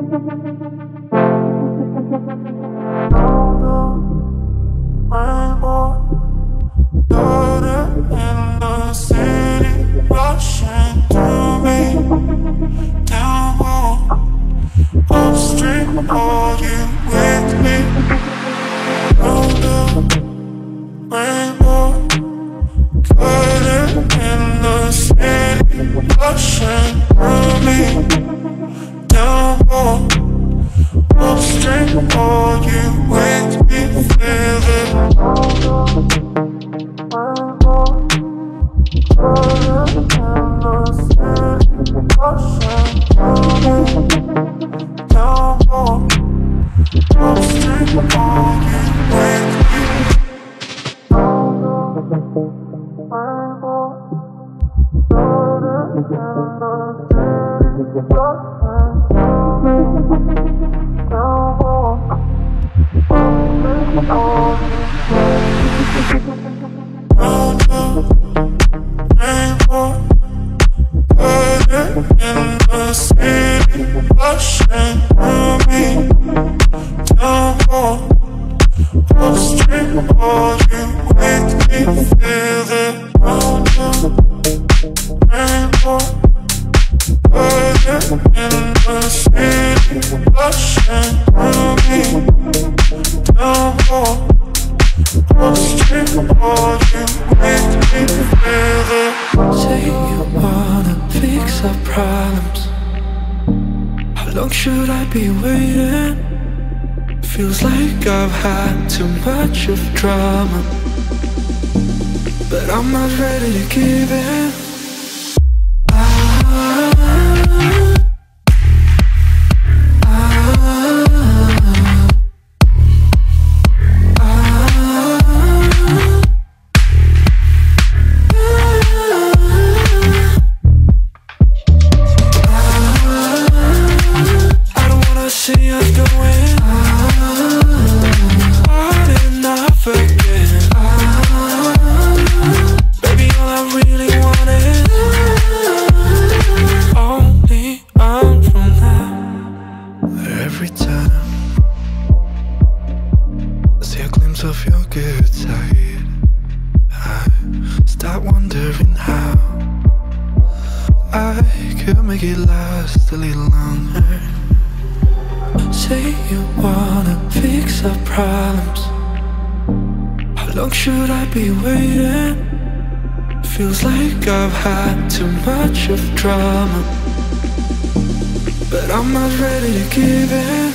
Are you with me? Roll the rainbow, glitter in the city, rushing through me. Downfall, upstream. Are you with me? Feel it. Roll the rainbow, glitter in the city, rushing through me. Drama, but I'm not ready to give in. Drama, but I'm not ready to give in.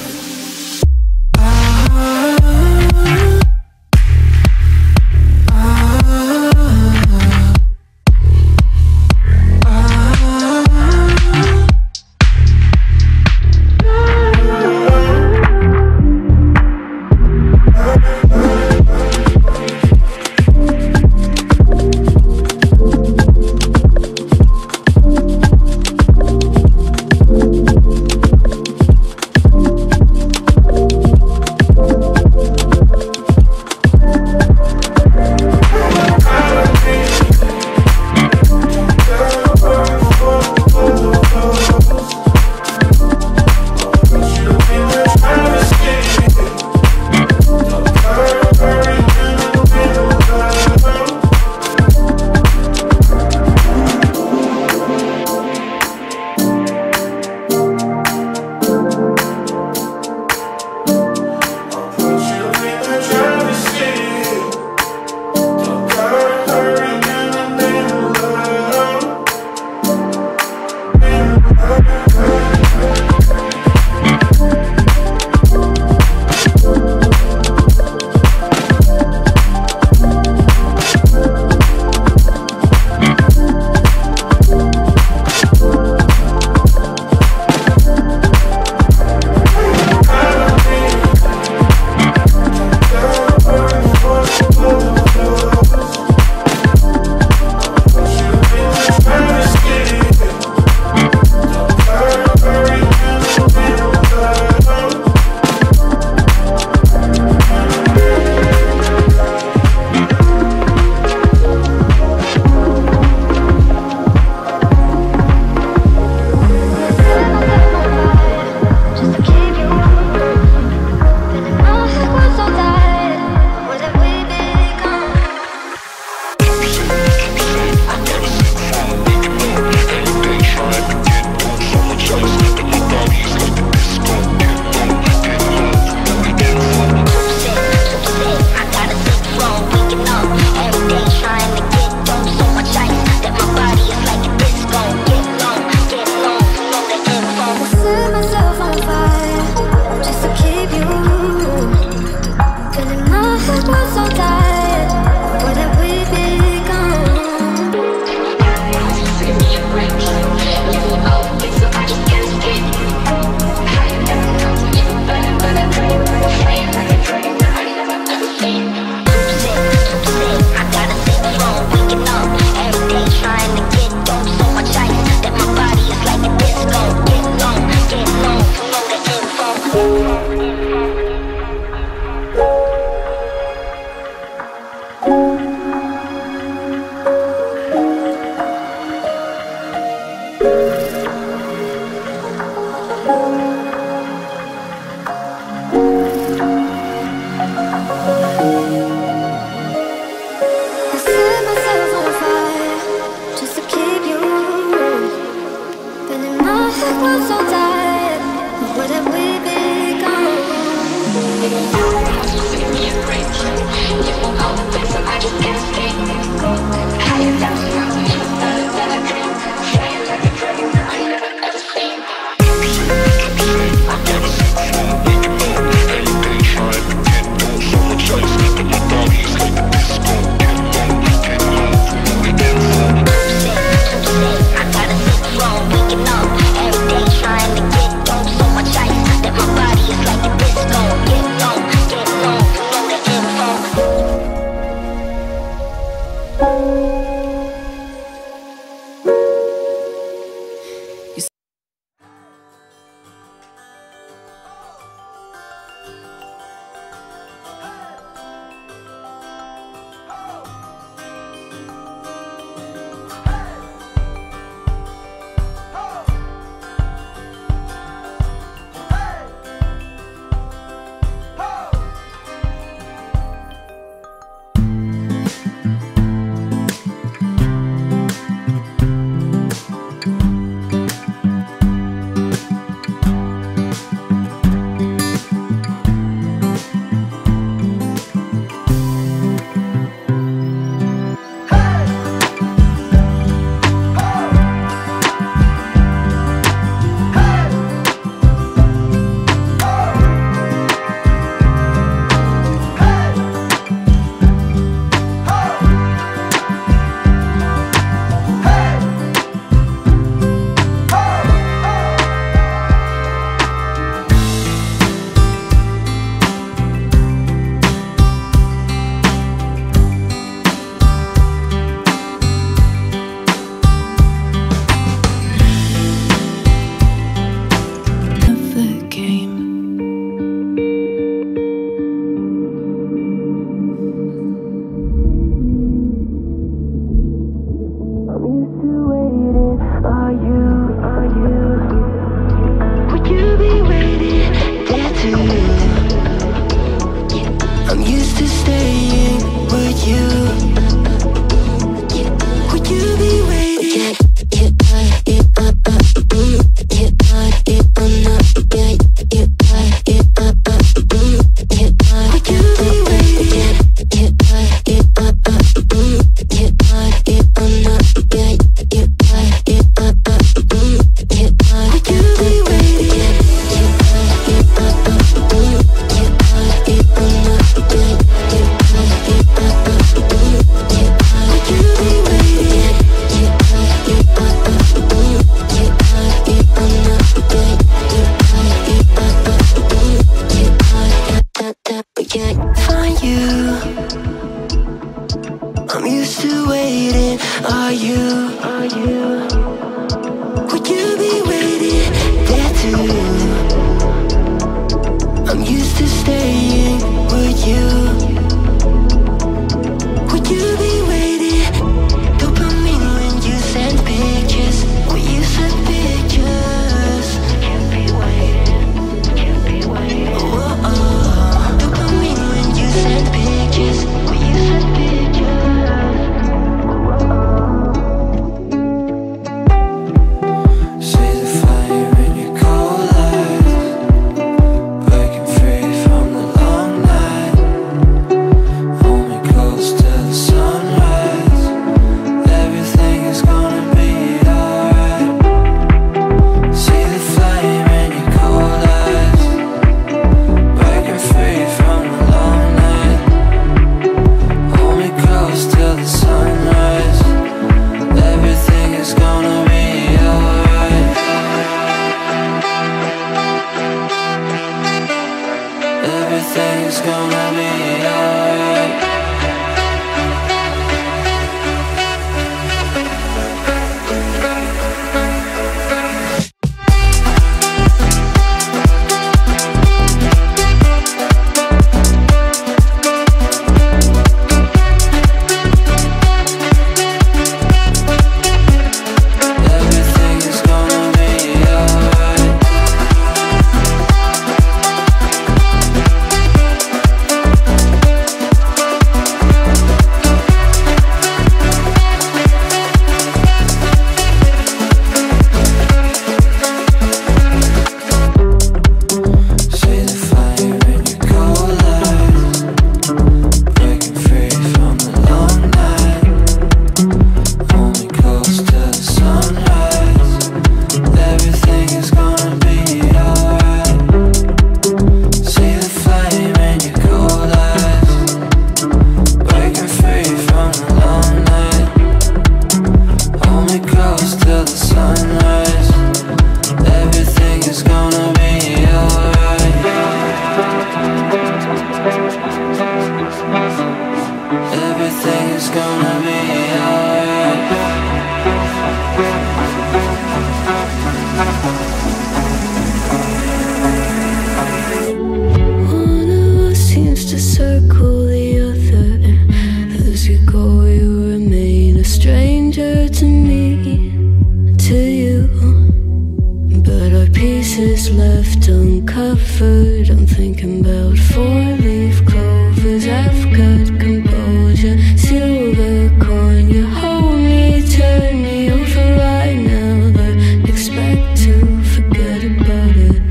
is left uncovered. I'm thinking about 4-leaf clovers. I've got composure, silver coin. You hold me, turn me over right now, but expect to forget about it.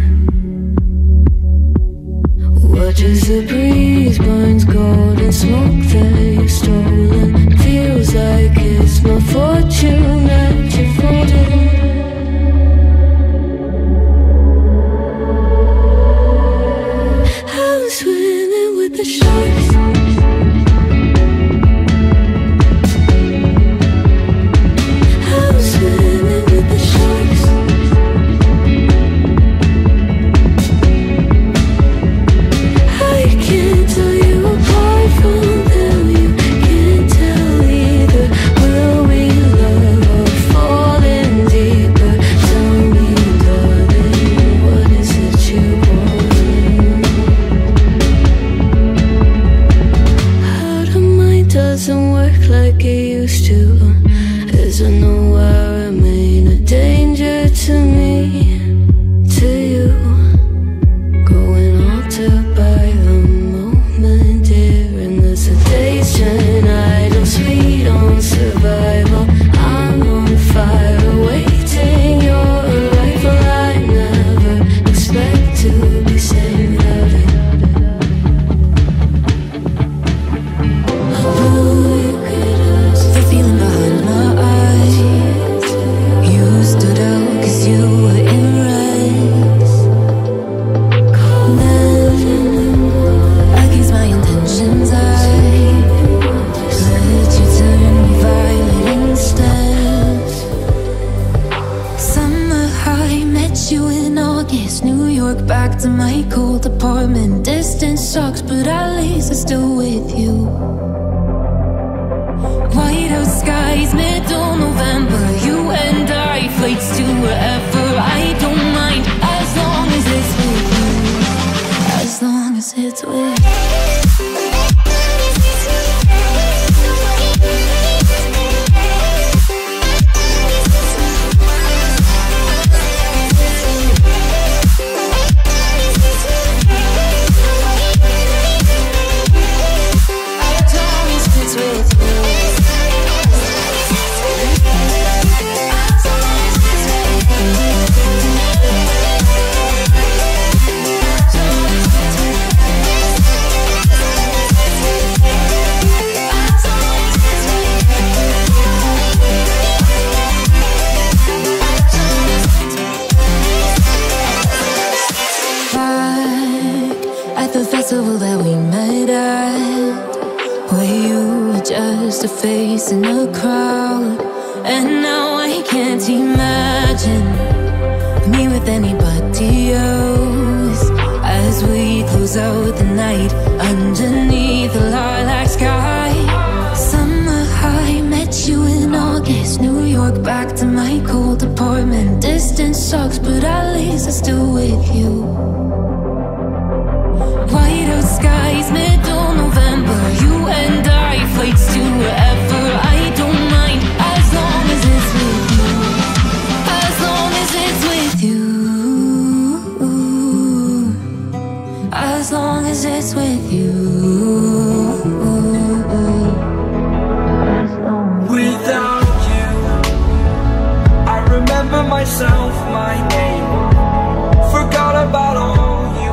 Watch as the breeze burns golden smoke that you've stolen. Feels like it's my fortune that you've folded. This way.